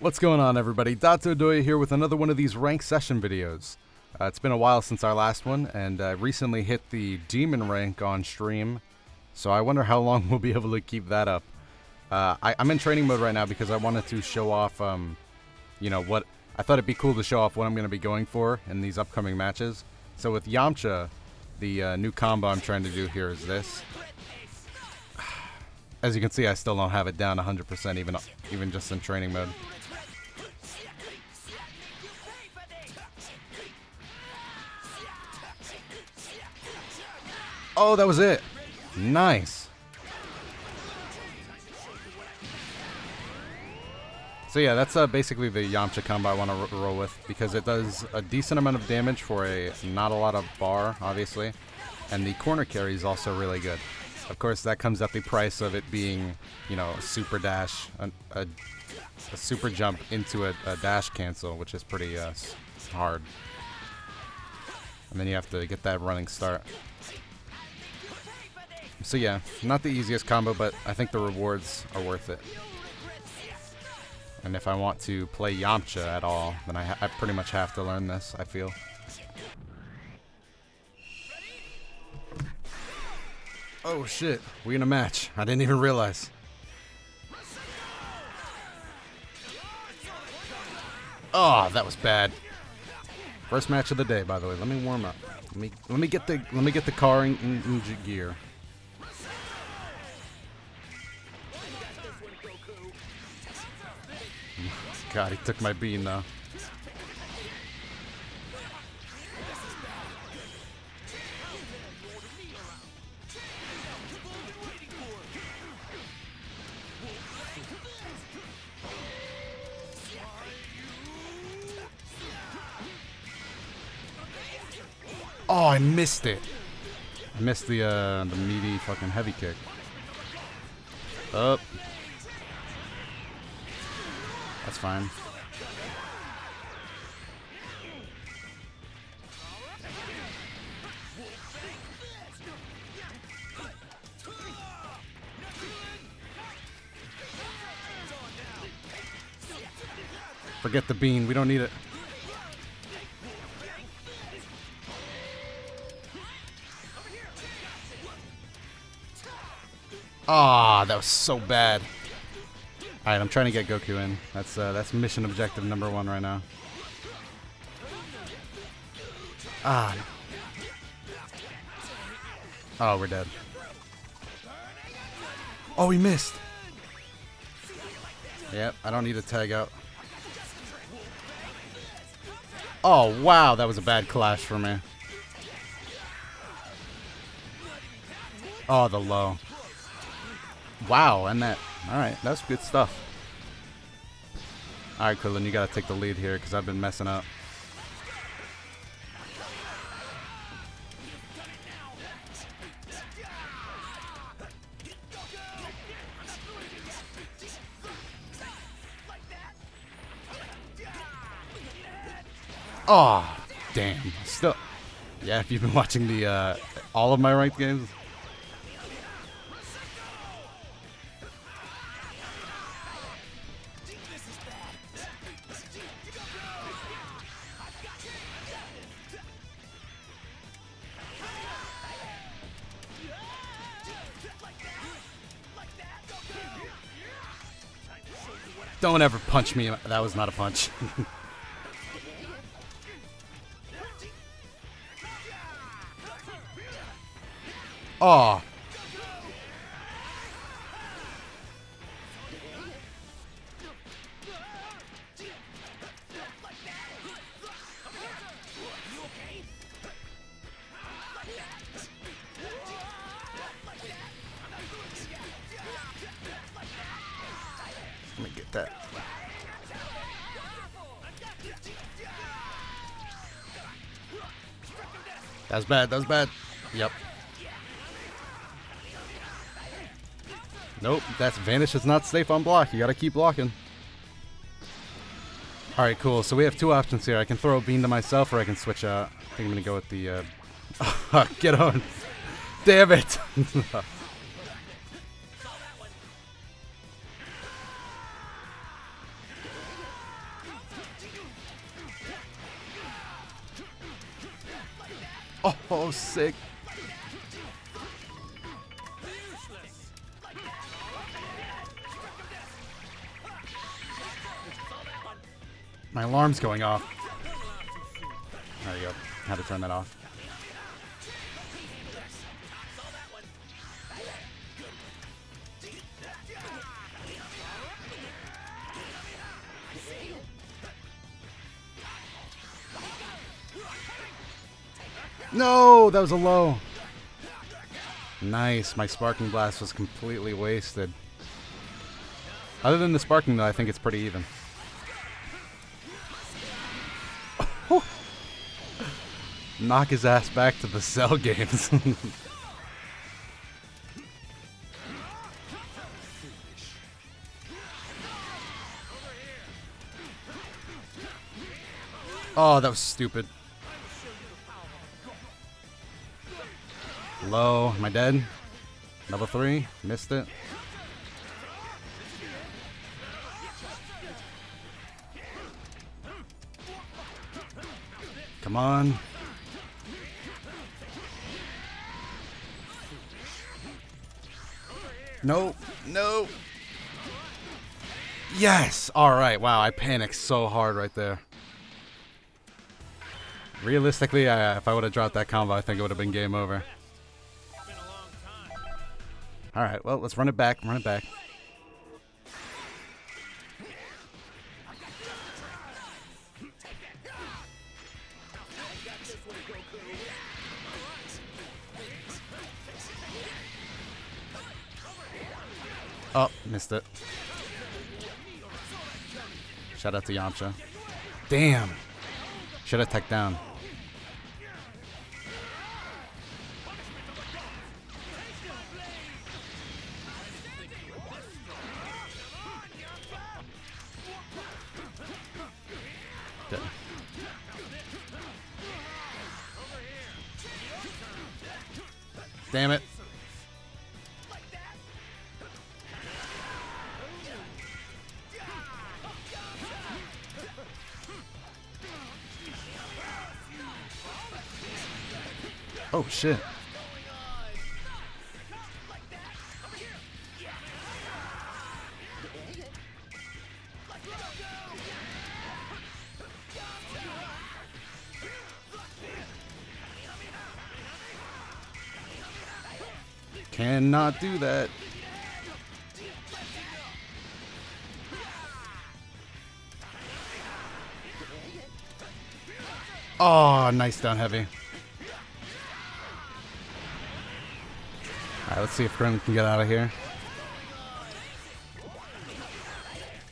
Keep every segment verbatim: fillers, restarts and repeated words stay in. What's going on, everybody? Dato Doya here with another one of these rank session videos. Uh, it's been a while since our last one, and I uh, recently hit the Demon Rank on stream, so I wonder how long we'll be able to keep that up. Uh, I, I'm in training mode right now because I wanted to show off, um, you know, what I thought it'd be cool to show off what I'm going to be going for in these upcoming matches. So with Yamcha, the uh, new combo I'm trying to do here is this. As you can see, I still don't have it down one hundred percent, even even just in training mode. Oh, that was it. Nice. So yeah, that's uh, basically the Yamcha combo I want to roll with, because it does a decent amount of damage for a not a lot of bar, obviously. And the corner carry is also really good. Of course, that comes at the price of it being, you know, a super dash, a, a, a super jump into a, a dash cancel, which is pretty uh, hard. And then you have to get that running start. So yeah, not the easiest combo, but I think the rewards are worth it. And if I want to play Yamcha at all, then I, ha I pretty much have to learn this, I feel. Oh shit, we in a match. I didn't even realize. Oh, that was bad. First match of the day, by the way. Let me warm up. Let me let me get the let me get the car in, in, in gear. God, he took my bean though. Oh, I missed it. I missed the uh, the meaty fucking heavy kick. Up. That's fine. Forget the bean. We don't need it. Ah, oh, that was so bad. All right, I'm trying to get Goku in. That's uh, that's mission objective number one right now. Ah. Oh, we're dead. Oh, we missed. Yep, I don't need to tag out. Oh, wow, that was a bad clash for me. Oh, the low. Wow, and that. Alright, that's good stuff. Alright, Krillin, you gotta take the lead here, because I've been messing up. Oh, damn. Still. Yeah, if you've been watching the uh, all of my ranked games. Don't ever punch me. That was not a punch. Oh. Let me get that. That's bad, that's bad. Yep. Nope, that's vanish is not safe on block. You gotta keep blocking. Alright, cool. So we have two options here. I can throw a bean to myself, or I can switch out. I think I'm gonna go with the uh get on. Damn it! Oh, sick. My alarm's going off. There you go. Had to turn that off. No, that was a low. Nice. My Sparking Blast was completely wasted. Other than the Sparking, though, I think it's pretty even. Knock his ass back to the Cell games. Oh, that was stupid. Low. Am I dead? Level three. Missed it. Come on. No, no. Yes. All right. Wow. I panicked so hard right there. Realistically, I, if I would have dropped that combo, I think it would have been game over. All right. Well, let's run it back. Run it back. Oh, missed it. Shout out to Yamcha. Damn. Should have tech down. Good. Damn it. Oh, shit. Cannot do that. Oh, nice down heavy. Alright, let's see if Krillin can get out of here.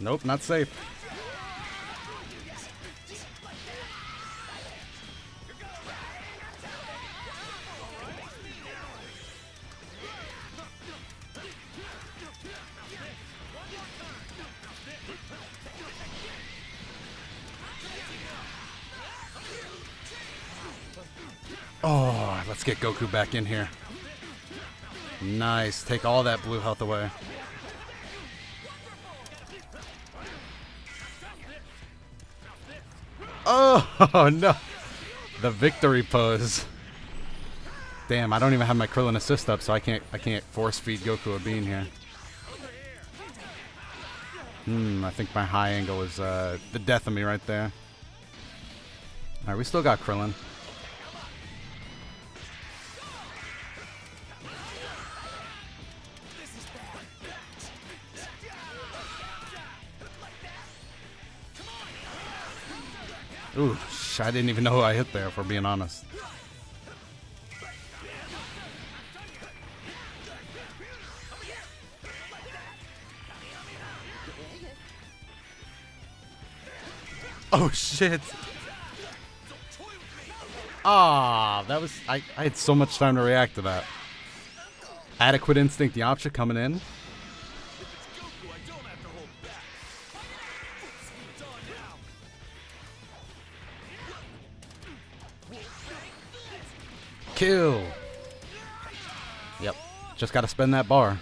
Nope, not safe. Oh, let's get Goku back in here. Nice. Take all that blue health away. Oh, no. The victory pose. Damn, I don't even have my Krillin assist up, so I can't I can't force feed Goku a bean here. Hmm, I think my high angle is uh, the death of me right there. Alright, we still got Krillin. Ooh, I didn't even know who I hit there, if we're being honest. Oh, shit. Ah, that was... I, I had so much time to react to that. Adequate instinct, Yamcha coming in. Kill. Yep. Just gotta spend that bar.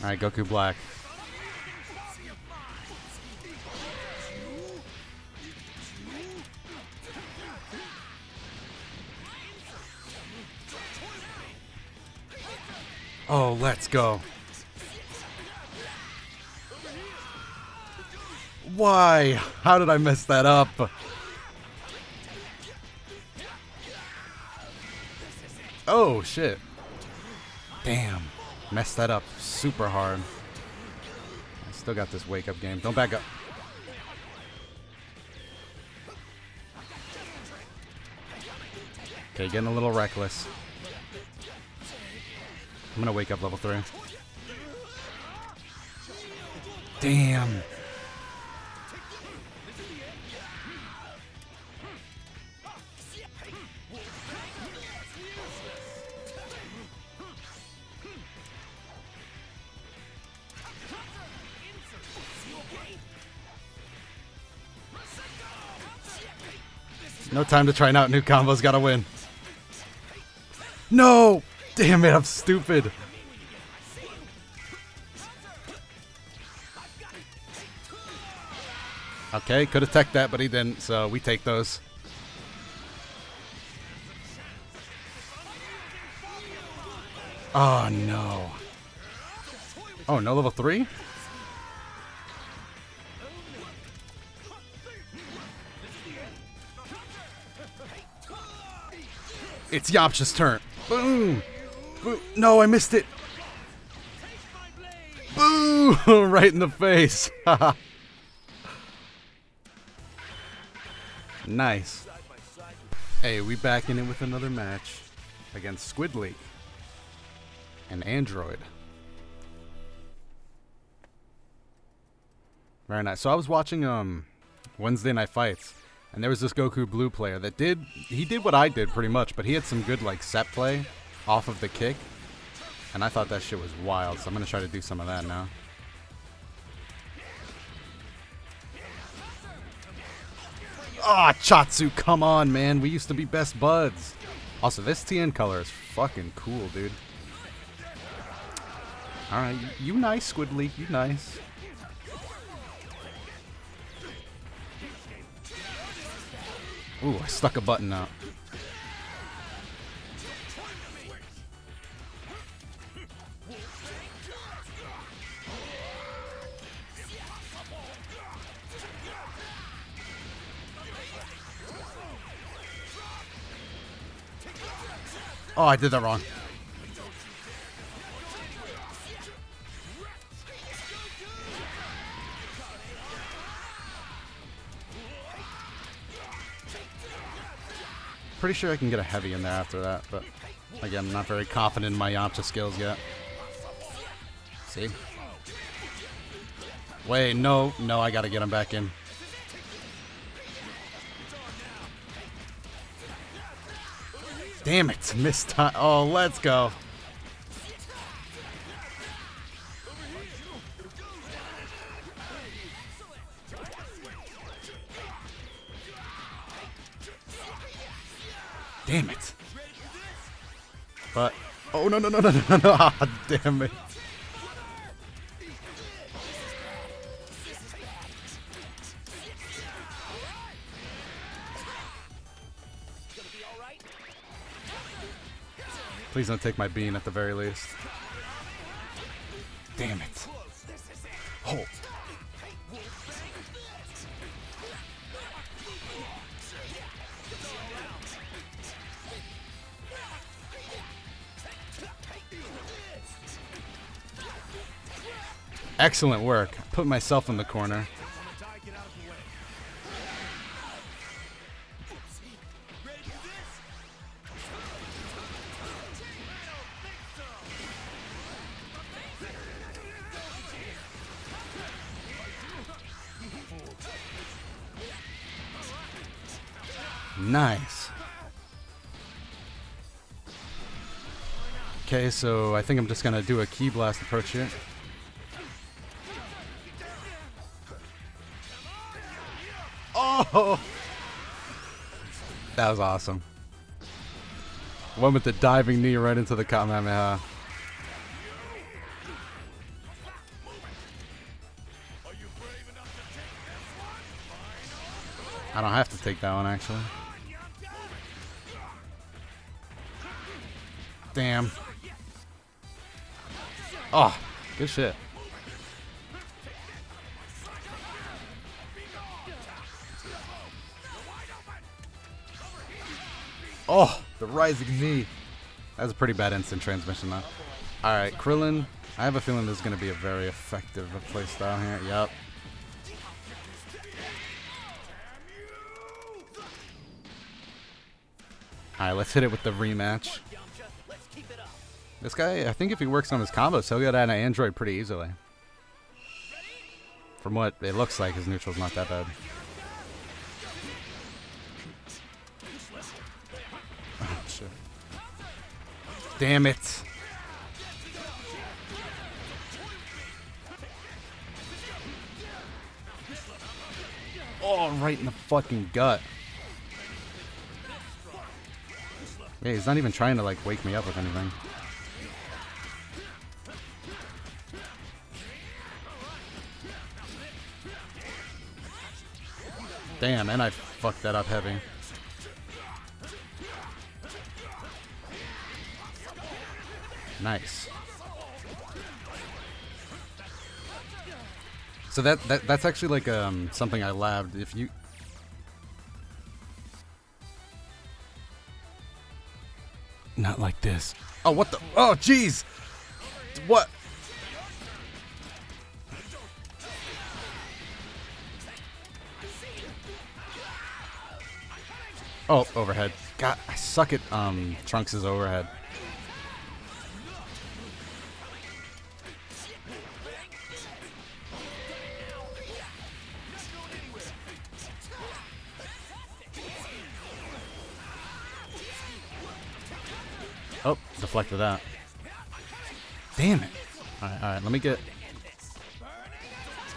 Alright, Goku Black. Oh, let's go. Why? How did I mess that up? Oh, shit. Damn. Messed that up super hard. I still got this wake up game. Don't back up. Okay, getting a little reckless. I'm gonna wake up level three. Damn. No time to try out new combos, gotta win. No! Damn it, I'm stupid. Okay, could have teched that, but he didn't, so we take those. Oh, no. Oh, no level three? It's Yamcha's turn. Boom! Boo. No, I missed it. Boo! Right in the face. Nice. Hey, we back in it with another match against Squidly and Android. Very nice. So I was watching um Wednesday Night Fights. And there was this Goku Blue player that did, he did what I did pretty much, but he had some good like set play off of the kick. And I thought that shit was wild, so I'm going to try to do some of that now. Ah, oh, Chotsu, come on, man. We used to be best buds. Also, this Tien color is fucking cool, dude. Alright, you nice, Squidly. You nice. Ooh, I stuck a button out. Oh, I did that wrong. Pretty sure I can get a heavy in there after that, but again, I'm not very confident in my Yamcha skills yet. See? Wait, no, no, I gotta get him back in. Damn it, missed time. Oh, let's go. Damn it. But, oh no, no, no, no, no, no, no, ah, damn it. Please don't take my bean at the very least. Damn it. Oh. Excellent work. Put myself in the corner. Nice. Okay, so I think I'm just gonna do a Ki Blast approach here. Oh, that was awesome. One with the diving knee right into the Kamehameha. I don't have to take that one, actually. Damn. Oh, good shit. Oh, the rising knee. That's a pretty bad instant transmission, though. All right, Krillin. I have a feeling this is going to be a very effective playstyle here. Yep. All right, let's hit it with the rematch. This guy, I think if he works on his combos, he'll get out of Android pretty easily. From what it looks like, his neutral's not that bad. Oh, shit. Damn it. Oh, right in the fucking gut. Yeah, he's not even trying to, like, wake me up with anything. Damn, and I fucked that up heavy. Nice. So that, that that's actually like um something I labbed. If you not like this. Oh, what the? Oh, jeez. What? Oh, overhead. God, I suck at um, Trunks' overhead. Oh, deflected that. Damn it. All right, all right, let me get...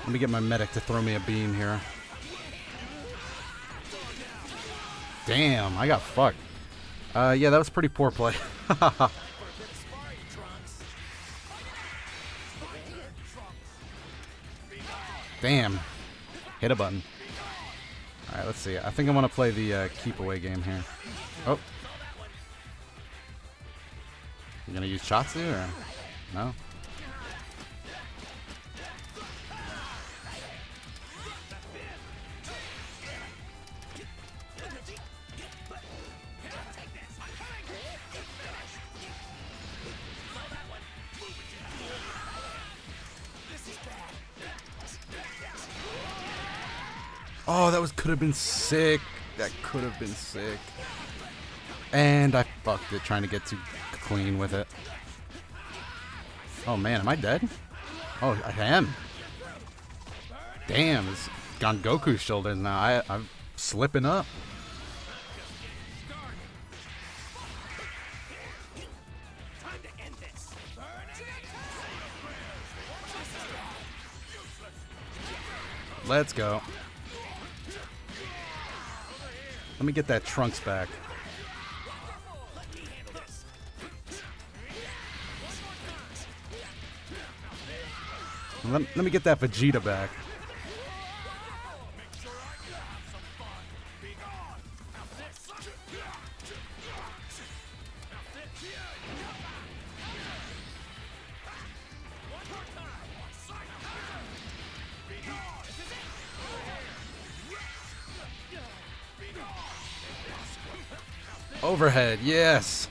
Let me get my medic to throw me a beam here. Damn, I got fucked. Uh, yeah, that was pretty poor play. Damn. Hit a button. Alright, let's see. I think I want to play the uh, keep away game here. Oh. You gonna use Chotsu or no? Oh, that was could have been sick. That could have been sick. And I fucked it trying to get too clean with it. Oh man, am I dead? Oh, I am. Damn, it's on Goku's shoulders now. I, I'm slipping up. Let's go. Let me get that Trunks back. Let, let me get that Vegeta back. Overhead, yes!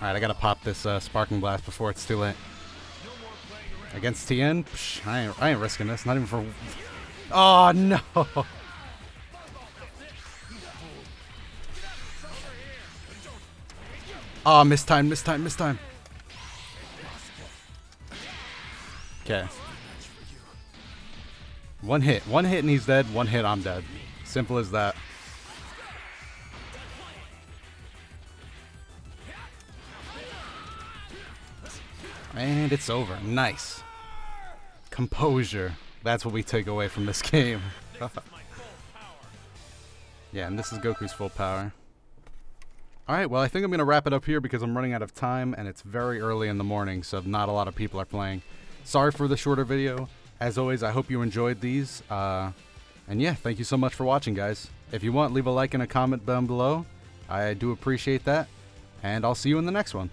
Alright, I gotta pop this uh, Sparking Blast before it's too late. Against Tien? Psh, I, ain't, I ain't risking this, not even for... Oh, no! Oh, missed time, missed time, missed time! Okay. One hit. One hit and he's dead, one hit I'm dead. Simple as that. And it's over. Nice. Composure. That's what we take away from this game. Yeah, and this is Goku's full power. Alright, well, I think I'm going to wrap it up here because I'm running out of time and it's very early in the morning, so not a lot of people are playing. Sorry for the shorter video. As always, I hope you enjoyed these. Uh, and yeah, thank you so much for watching, guys. If you want, leave a like and a comment down below. I do appreciate that. And I'll see you in the next one.